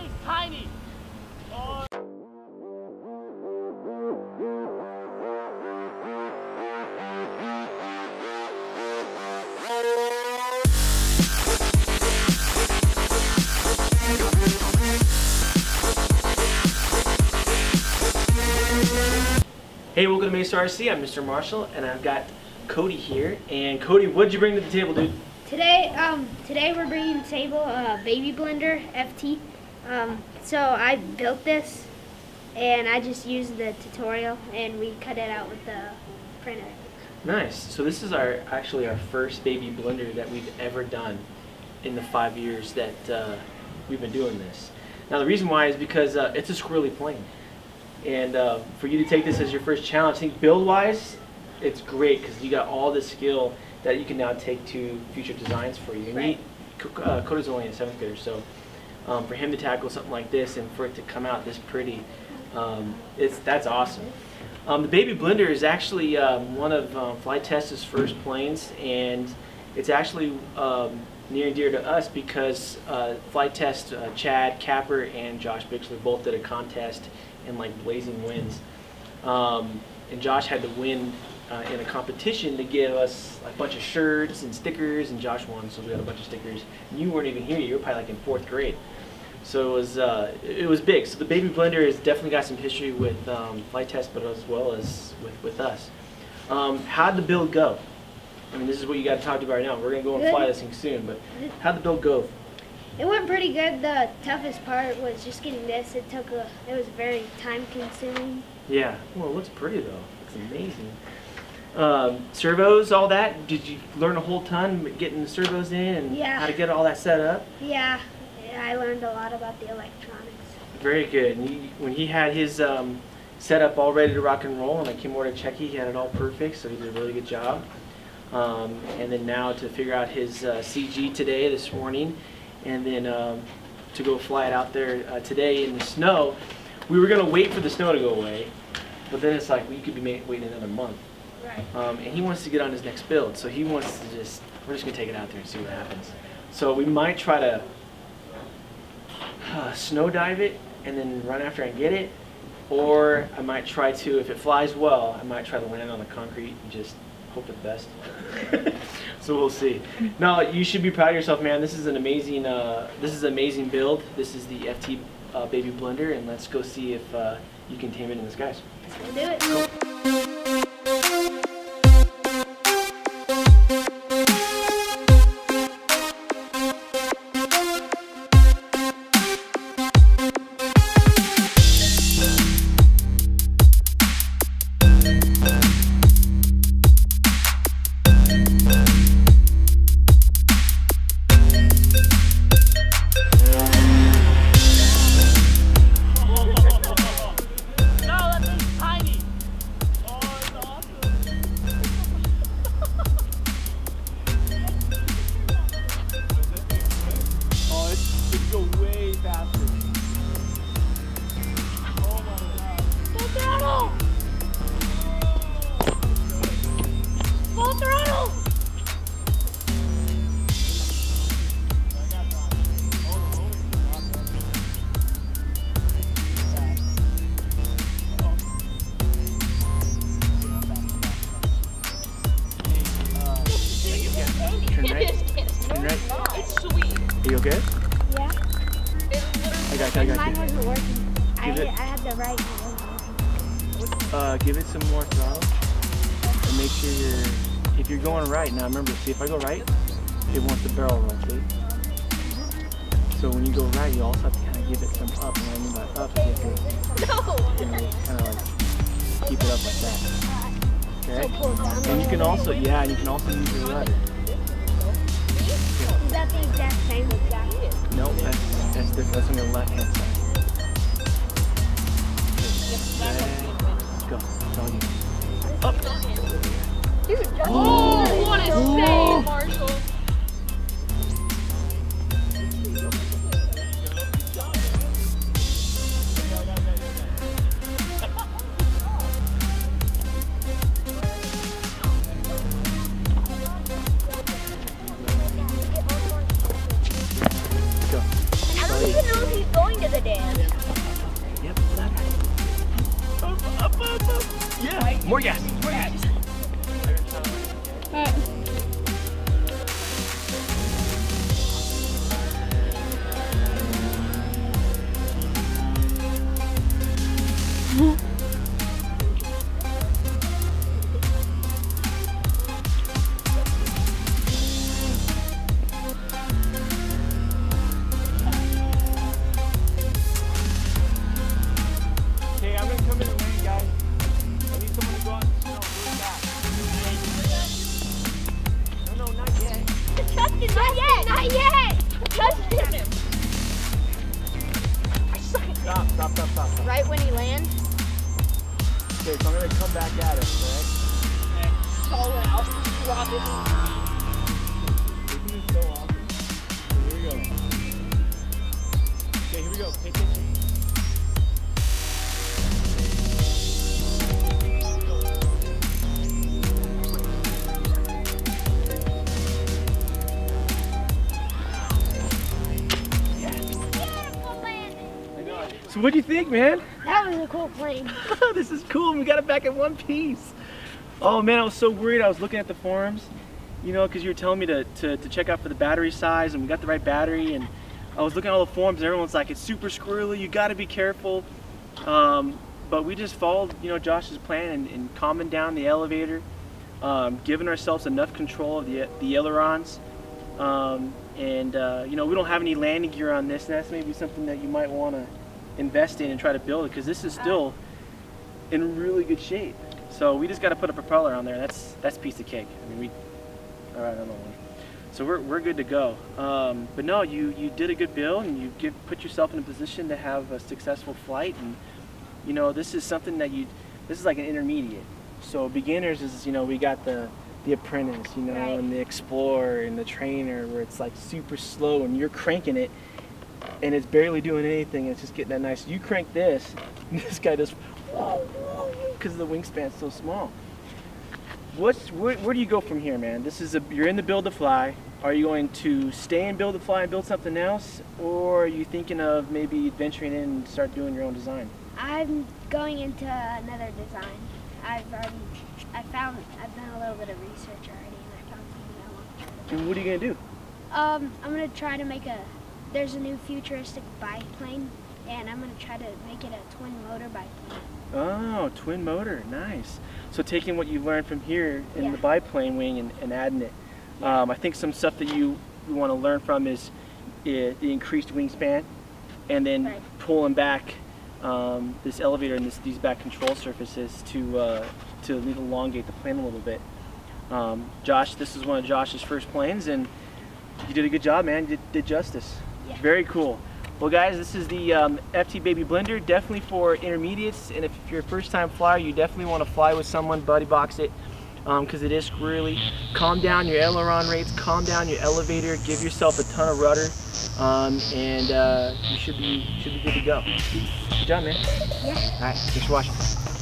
thing's tiny. Oh. Hey, welcome to MESArc. I'm Mr. Marshall, and I've got Cody here. And Cody, what'd you bring to the table, dude? Today we're bringing to the table Baby Blender FT. So I built this, and I just used the tutorial, and we cut it out with the printer. Nice. So this is actually our first Baby Blender that we've ever done in the 5 years that we've been doing this. Now the reason why is because it's a squirrely plane, and for you to take this as your first challenge, I think build-wise, it's great because you got all the skill that you can now take to future designs for you. Right. Cody's only in 7th grade, so for him to tackle something like this and for it to come out this pretty, that's awesome. The Baby Blender is actually one of Flight Test's first planes, and it's actually near and dear to us because Flight Test, Chad Capper and Josh Bixler both did a contest in like blazing winds. And Josh had to win in a competition to give us a bunch of shirts and stickers, and Josh won, so we got a bunch of stickers. And you weren't even here; you were probably like in 4th grade, so it was big. So the Baby Blender has definitely got some history with Flight Test, but as well as with us. How'd the build go? I mean, this is what you got to talk to right now. We're gonna go and fly this thing soon, but how'd the build go? It went pretty good. The toughest part was just getting this. It was very time-consuming. Yeah. Well, it looks pretty though. It's amazing. Servos, all that? Did you learn a whole ton getting the servos in and how to get all that set up? Yeah, I learned a lot about the electronics. Very good. And when he had his setup all ready to rock and roll, and I came over to check, he had it all perfect, so he did a really good job. And then now to figure out his CG today, this morning, and then to go fly it out there today in the snow. We were going to wait for the snow to go away, but then it's like we could be waiting another month. Right. And he wants to get on his next build, so he wants to we're just going to take it out there and see what happens. So we might try to snow dive it and then run after and get it, or I might try to, if it flies well, I might try to land on the concrete and just hope for the best. So we'll see. No, you should be proud of yourself, man. This is an amazing, amazing build. This is the FT Baby Blender, and let's go see if you can tame it in the skies. Let's do it. Cool. Give it some more throttle and make sure if you're going right. Now remember, see if I go right, it wants the barrel roll, see? So when you go right, you also have to kind of give it some up, and when you go up, you have to kind of like keep it up like that. Okay? And you can also, you can also use your rudder. Is that the exact same as that? No, that's different. That's on your left-hand side. Go. It's all you. Up. Dude, oh, what a save, Marshall. Go. I don't even know if he's going to the mistake. I'm going to come back at it, right? Okay. All right, I'll just drop it. This is so awesome. So here we go. Okay, here we go. Take it. So what do you think, man? That was a cool plane. This is cool. We got it back in one piece. Oh man, I was so worried. I was looking at the forums, you know, because you were telling me to check out for the battery size, and we got the right battery. And I was looking at all the forums, and everyone's like, it's super squirrely. You got to be careful. But we just followed, you know, Josh's plan and calming down the elevator, giving ourselves enough control of the ailerons. You know, we don't have any landing gear on this, and that's maybe something that you might want to invest in and try to build, because this is still in really good shape. So we just got to put a propeller on there. That's a piece of cake. I mean, all right, I don't know. So we're good to go. But no, you did a good build, and you put yourself in a position to have a successful flight. And you know, this is something that this is like an intermediate. So beginners is, you know, we got the apprentice, you know, right, and the explorer and the trainer, where it's like super slow and you're cranking it, and it's barely doing anything. It's just getting that nice. You crank this, and this guy just, because the wingspan's so small. Where do you go from here, man? This is you're in the build to fly. Are you going to stay and build to fly and build something else, or are you thinking of maybe venturing in and start doing your own design? I'm going into another design. I've done a little bit of research already, and I found something I want to try to do. And what are you gonna do? I'm gonna try to make there's a new futuristic biplane, and I'm going to try to make it a twin motor biplane. Oh, twin motor, nice. So taking what you've learned from here in the biplane wing and adding it. I think some stuff that you want to learn from is the increased wingspan, and then pulling back this elevator and these back control surfaces to elongate the plane a little bit. Josh, this is one of Josh's first planes, and you did a good job, man. You did justice. Very cool. Well guys, this is the FT Baby Blender, definitely for intermediates, and if you're a first time flyer, you definitely want to fly with someone, buddy box it, because it is really calm down your aileron rates, calm down your elevator, give yourself a ton of rudder, and you should be good to go. Good job, man. All right, thanks for watching.